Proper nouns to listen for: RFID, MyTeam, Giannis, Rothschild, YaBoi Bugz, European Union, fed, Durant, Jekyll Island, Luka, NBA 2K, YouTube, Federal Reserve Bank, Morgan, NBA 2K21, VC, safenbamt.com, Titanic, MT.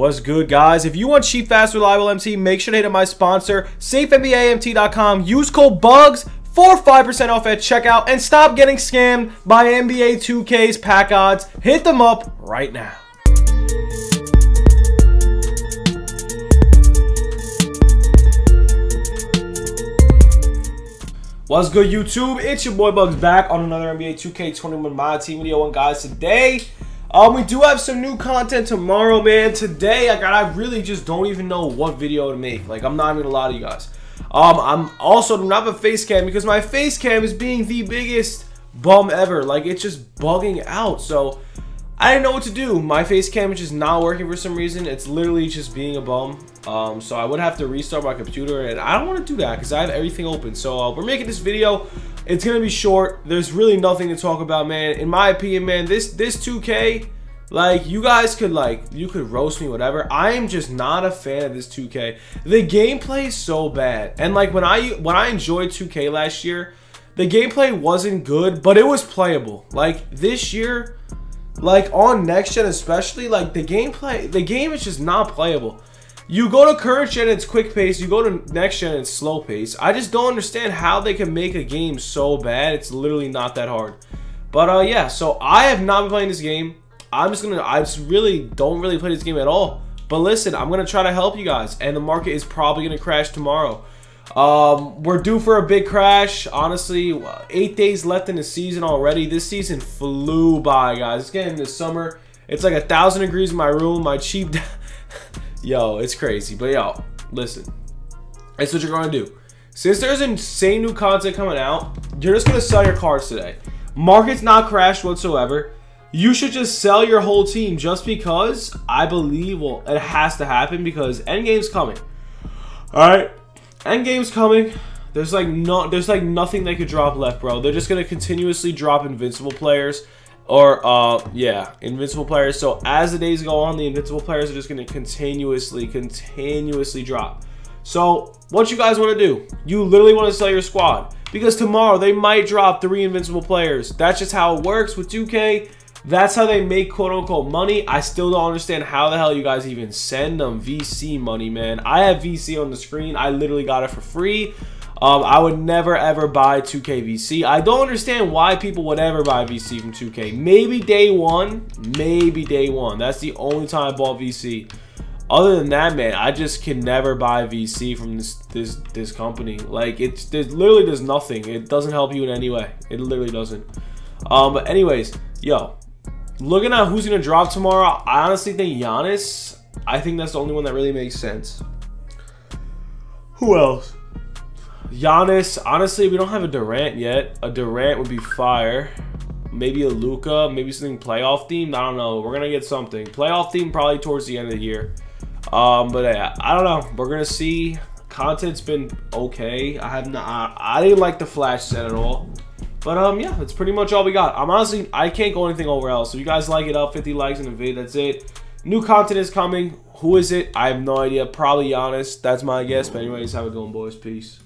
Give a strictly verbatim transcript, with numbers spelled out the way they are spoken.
What's good, guys? If you want cheap, fast, reliable M T, make sure to hit up my sponsor, safe N B A M T dot com. Use code BUGS for five percent off at checkout and stop getting scammed by N B A two K's pack odds. Hit them up right now. What's good, YouTube? It's your boy Bugz back on another N B A two K twenty-one My Team video. And guys, today um, we do have some new content tomorrow, man. Today, like, I really just don't even know what video to make. Like, I'm not even gonna lie to you guys. Um, I'm also not a face cam because my face cam is being the biggest bum ever. Like, it's just bugging out. So I didn't know what to do. My face cam is just not working for some reason. It's literally just being a bum. Um, so I would have to restart my computer, and I don't want to do that because I have everything open. So uh, we're making this video. It's gonna be short. There's really nothing to talk about, man. In my opinion, man, this this two K, like, you guys could like you could roast me, whatever. I am just not a fan of this two K. The gameplay is so bad, and like when I when I enjoyed two K last year, the gameplay wasn't good, but it was playable. Like this year, like on next gen especially, like the gameplay, the game is just not playable. You go to current gen, it's quick pace. You go to next gen, it's slow pace. I just don't understand how they can make a game so bad. It's literally not that hard. But uh, yeah, so I have not been playing this game. I'm just gonna, I just really don't really play this game at all. But listen, I'm gonna try to help you guys. And the market is probably gonna crash tomorrow. Um, we're due for a big crash. Honestly, eight days left in the season already. This season flew by, guys. It's getting into summer. It's like a thousand degrees in my room. My cheap. Yo, it's crazy. But yo, listen, that's what you're gonna do. Since there's insane new content coming out, you're just gonna sell your cards today. Market's not crashed whatsoever. You should just sell your whole team, just because I believe, well, it has to happen because endgame's coming. Alright, endgame's coming. There's like no there's like nothing they could drop left, bro. They're just gonna continuously drop invincible players. Or, uh, yeah, invincible players. So, as the days go on, the invincible players are just going to continuously, continuously drop. So, what you guys want to do, you literally want to sell your squad. Because tomorrow, they might drop three invincible players. That's just how it works with two K. That's how they make, quote-unquote, money. I still don't understand how the hell you guys even send them V C money, man. I have V C on the screen. I literally got it for free. Um, I would never ever buy two K V C. I don't understand why people would ever buy V C from two K. Maybe day one, maybe day one. That's the only time I bought V C. Other than that, man, I just can never buy V C from this this this company. Like, it's it literally does nothing. It doesn't help you in any way. It literally doesn't. Um, but anyways, yo, looking at who's gonna drop tomorrow, I honestly think Giannis. I think that's the only one that really makes sense. Who else? Giannis, honestly, we don't have a Durant yet. A Durant would be fire. Maybe a Luka, maybe something playoff themed. I don't know. We're gonna get something playoff themed probably towards the end of the year. Um, but yeah, I don't know. We're gonna see. Content's been okay. I have not. I, I didn't like the Flash set at all. But um, yeah, that's pretty much all we got. I'm honestly, I can't go anything over else. So if you guys like it, up fifty likes in the video. That's it. New content is coming. Who is it? I have no idea. Probably Giannis. That's my guess. But anyways, have a good one, boys. Peace.